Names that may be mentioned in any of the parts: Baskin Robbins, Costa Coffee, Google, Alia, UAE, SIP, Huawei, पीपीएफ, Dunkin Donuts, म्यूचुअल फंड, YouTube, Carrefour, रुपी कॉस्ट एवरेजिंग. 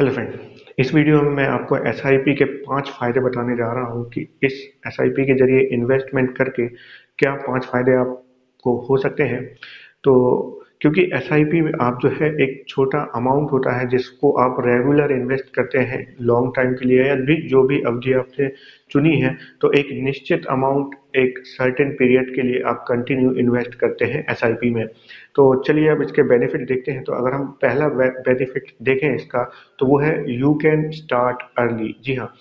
Hello friend, इस video में मैं आपको SIP के 5 फायदे बताने जा रहा हूं कि इस SIP के जरिए इन्वेस्टमेंट करके क्या 5 फायदे आपको हो सकते हैं। तो क्योंकि SIP में आप जो है एक छोटा अमाउंट होता है जिसको आप रेगुलर इन्वेस्ट करते हैं लॉन्ग टाइम के लिए या जो भी अवधि आपने चुनी है, तो एक निश्चित अमाउंट एक सर्टेन पीरियड के लिए आप कंटिन्यू इन्वेस्ट करते हैं SIP में। तो चलिए अब इसके बेनिफिट देखते हैं। तो अगर हम पहला बेनिफिट देखें इसका, तो वो है यू कैन स्टार्ट अर्ली। जी हाँ,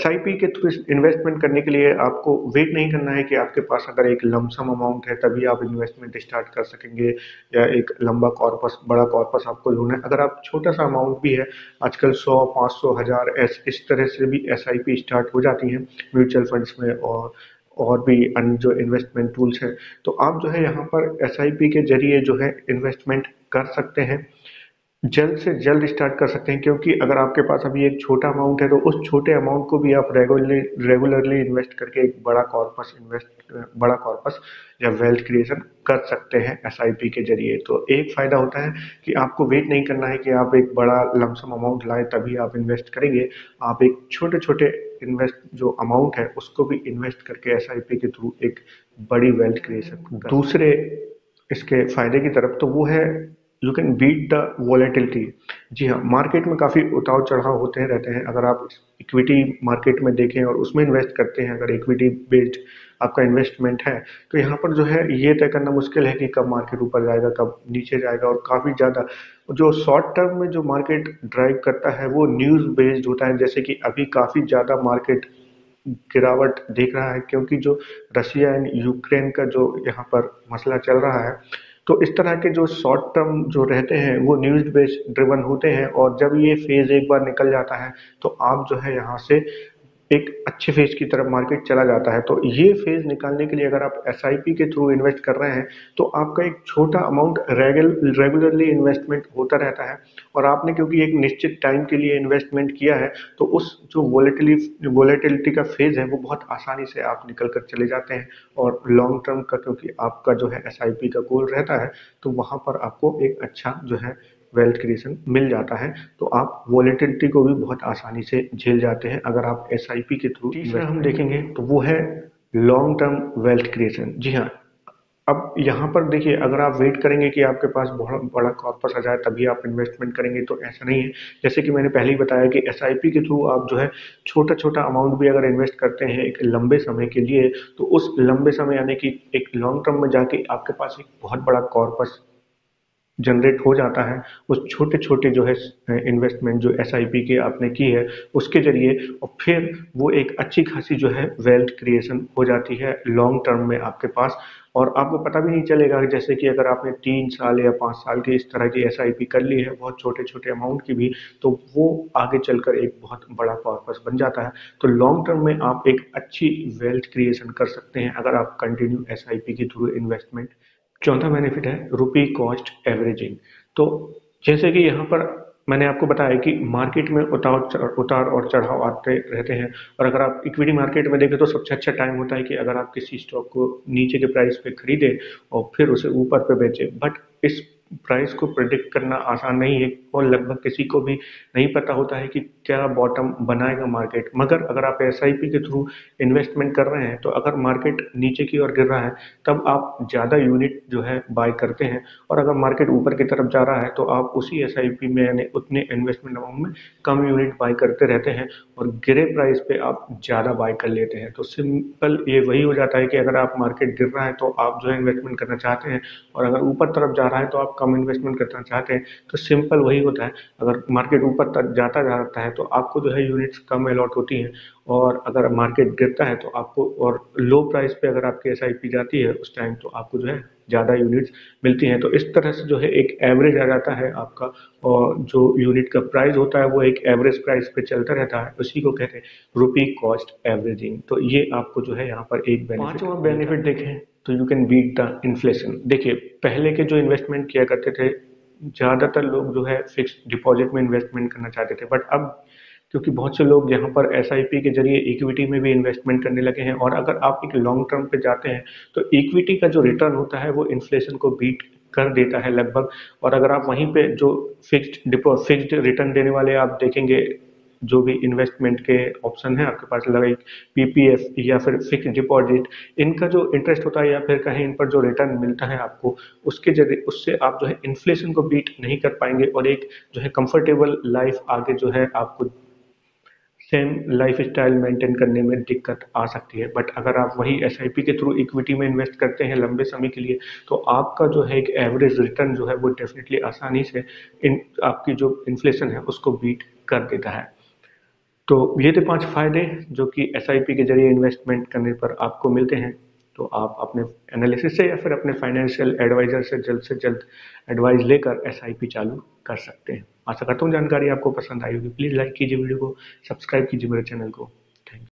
SIP के थ्रू इन्वेस्टमेंट करने के लिए आपको वेट नहीं करना है कि आपके पास अगर एक लमसम अमाउंट है तभी आप इन्वेस्टमेंट स्टार्ट कर सकेंगे या एक लंबा कॉर्पस, बड़ा कॉर्पस आपको ढूंढना है। अगर आप छोटा सा अमाउंट भी है, आजकल 100, 500, 1000 इस तरह से भी SIP स्टार्ट हो जाती हैं म्यूचुअल फंड्स में और भी अन्य जो इन्वेस्टमेंट टूल्स हैं। तो आप जो है यहाँ पर SIP के जरिए जो है इन्वेस्टमेंट कर सकते हैं, जल्द से जल्द स्टार्ट कर सकते हैं। क्योंकि अगर आपके पास अभी एक छोटा अमाउंट है तो उस छोटे अमाउंट को भी आप रेगुलरली इन्वेस्ट करके एक बड़ा कॉर्पस या वेल्थ क्रिएशन कर सकते हैं SIP के जरिए। तो एक फ़ायदा होता है कि आपको वेट नहीं करना है कि आप एक बड़ा लमसम अमाउंट लाएँ तभी आप इन्वेस्ट करेंगे। आप एक छोटे छोटे इन्वेस्ट जो अमाउंट है उसको भी इन्वेस्ट करके SIP के थ्रू एक बड़ी वेल्थ क्रिएशन। दूसरे इसके फायदे की तरफ, तो वो है you can beat the volatility. जी हाँ, मार्केट में काफ़ी उतार चढ़ाव होते हैं रहते हैं। अगर आप इक्विटी मार्केट में देखें और उसमें इन्वेस्ट करते हैं, अगर इक्विटी बेस्ड आपका इन्वेस्टमेंट है, तो यहाँ पर जो है ये तय करना मुश्किल है कि कब मार्केट ऊपर जाएगा कब नीचे जाएगा। और काफ़ी ज़्यादा जो शॉर्ट टर्म में जो मार्केट ड्राइव करता है वो न्यूज़ बेस्ड होता है। जैसे कि अभी काफ़ी ज़्यादा मार्केट गिरावट देख रहा है क्योंकि जो रशिया एंड यूक्रेन का जो यहाँ पर मसला चल रहा है, तो इस तरह के जो शॉर्ट टर्म जो रहते हैं वो न्यूज़ बेस्ड ड्रिवन होते हैं। और जब ये फेज़ एक बार निकल जाता है तो आप जो है यहाँ से एक अच्छे फेज़ की तरफ मार्केट चला जाता है। तो ये फेज़ निकालने के लिए अगर आप SIP के थ्रू इन्वेस्ट कर रहे हैं तो आपका एक छोटा अमाउंट रेगुलरली इन्वेस्टमेंट होता रहता है। और आपने क्योंकि एक निश्चित टाइम के लिए इन्वेस्टमेंट किया है तो उस जो वॉलेटिलिटी का फेज़ है वो बहुत आसानी से आप निकल कर चले जाते हैं। और लॉन्ग टर्म का क्योंकि आपका जो है SIP का गोल रहता है तो वहाँ पर आपको एक अच्छा जो है वेल्थ क्रिएशन मिल जाता है। तो आप वॉलेटिलिटी को भी बहुत आसानी से झेल जाते हैं अगर आप SIP के थ्रू। तीसरा हम देखेंगे तो वो है लॉन्ग टर्म वेल्थ क्रिएशन। जी हाँ, अब यहाँ पर देखिए, अगर आप वेट करेंगे कि आपके पास बहुत बड़ा कॉर्पस आ जाए तभी आप इन्वेस्टमेंट करेंगे तो ऐसा नहीं है। जैसे कि मैंने पहले ही बताया कि SIP के थ्रू आप जो है छोटा छोटा अमाउंट भी अगर इन्वेस्ट करते हैं एक लंबे समय के लिए, तो उस लंबे समय यानी कि एक लॉन्ग टर्म में जाके आपके पास एक बहुत बड़ा कॉर्पस जनरेट हो जाता है उस छोटे छोटे जो है इन्वेस्टमेंट जो SIP के आपने की है उसके जरिए। और फिर वो एक अच्छी खासी जो है वेल्थ क्रिएशन हो जाती है लॉन्ग टर्म में आपके पास, और आपको पता भी नहीं चलेगा। जैसे कि अगर आपने 3 साल या 5 साल की इस तरह की SIP कर ली है बहुत छोटे छोटे अमाउंट की भी, तो वो आगे चलकर एक बहुत बड़ा कॉर्पस बन जाता है। तो लॉन्ग टर्म में आप एक अच्छी वेल्थ क्रिएशन कर सकते हैं अगर आप कंटिन्यू SIP के थ्रू इन्वेस्टमेंट। चौथा बेनिफिट है रुपी कॉस्ट एवरेजिंग। तो जैसे कि यहाँ पर मैंने आपको बताया कि मार्केट में उतार और चढ़ाव आते रहते हैं। और अगर आप इक्विटी मार्केट में देखें तो सबसे अच्छा टाइम होता है कि अगर आप किसी स्टॉक को नीचे के प्राइस पे खरीदें और फिर उसे ऊपर पे बेचें। बट इस प्राइस को प्रेडिक्ट करना आसान नहीं है और लगभग किसी को भी नहीं पता होता है कि क्या बॉटम बनाएगा मार्केट। मगर अगर आप SIP के थ्रू इन्वेस्टमेंट कर रहे हैं तो अगर मार्केट नीचे की ओर गिर रहा है तब आप ज़्यादा यूनिट जो है बाय करते हैं, और अगर मार्केट ऊपर की तरफ जा रहा है तो आप उसी SIP में यानी उतने इन्वेस्टमेंट अमाउंट में कम यूनिट बाय करते रहते हैं और गिरे प्राइस पर आप ज़्यादा बाय कर लेते हैं। तो सिंपल ये वही हो जाता है कि अगर आप मार्केट गिर रहा है तो आप जो है इन्वेस्टमेंट करना चाहते हैं, और अगर ऊपर तरफ जा रहा है तो आप कम इन्वेस्टमेंट करना चाहते हैं। तो सिंपल वही होता है, अगर मार्केट ऊपर तक जाता जाता है तो आपको जो है यूनिट्स कम अलॉट होती हैं, और अगर मार्केट गिरता है तो आपको और लो प्राइस पे अगर आपकी SIP जाती है उस टाइम तो आपको जो है ज़्यादा यूनिट्स मिलती हैं। तो इस तरह से जो है एक एवरेज आ जाता है आपका, और जो यूनिट का प्राइस होता है वो एक एवरेज प्राइस पे चलता रहता है, उसी को कहते हैं रुपी कॉस्ट एवरेजिंग। तो ये आपको जो है यहाँ पर एक बेनिफिट। पाँचवां बेनिफिट देखें तो you can beat the inflation. देखिए, पहले के जो इन्वेस्टमेंट किया करते थे ज़्यादातर लोग जो है फिक्स डिपॉजिट में इन्वेस्टमेंट करना चाहते थे, बट अब क्योंकि बहुत से लोग यहाँ पर SIP के जरिए इक्विटी में भी इन्वेस्टमेंट करने लगे हैं। और अगर आप एक लॉन्ग टर्म पे जाते हैं तो इक्विटी का जो रिटर्न होता है वो इन्फ्लेशन को बीट कर देता है लगभग। और अगर आप वहीं पे जो फिक्स्ड रिटर्न देने वाले आप देखेंगे जो भी इन्वेस्टमेंट के ऑप्शन है आपके पास लगे पीपीएफ या फिर फिक्स्ड डिपॉजिट, इनका जो इंटरेस्ट होता है या फिर कहीं इन पर जो रिटर्न मिलता है आपको उसके जरिए उससे आप जो है इन्फ्लेशन को बीट नहीं कर पाएंगे और एक जो है कंफर्टेबल लाइफ आगे जो है आपको सेम लाइफ स्टाइल मेंटेन करने में दिक्कत आ सकती है। बट अगर आप वही SIP के थ्रू इक्विटी में इन्वेस्ट करते हैं लंबे समय के लिए तो आपका जो है एक एवरेज रिटर्न जो है वो डेफिनेटली आसानी से आपकी जो इन्फ्लेशन है उसको बीट कर देता है। तो ये थे 5 फायदे जो कि SIP के जरिए इन्वेस्टमेंट करने पर आपको मिलते हैं। तो आप अपने एनालिसिस से या फिर अपने फाइनेंशियल एडवाइजर से जल्द एडवाइस लेकर SIP चालू कर सकते हैं। आशा करता हूँ जानकारी आपको पसंद आई होगी। प्लीज़ लाइक कीजिए वीडियो को, सब्सक्राइब कीजिए मेरे चैनल को।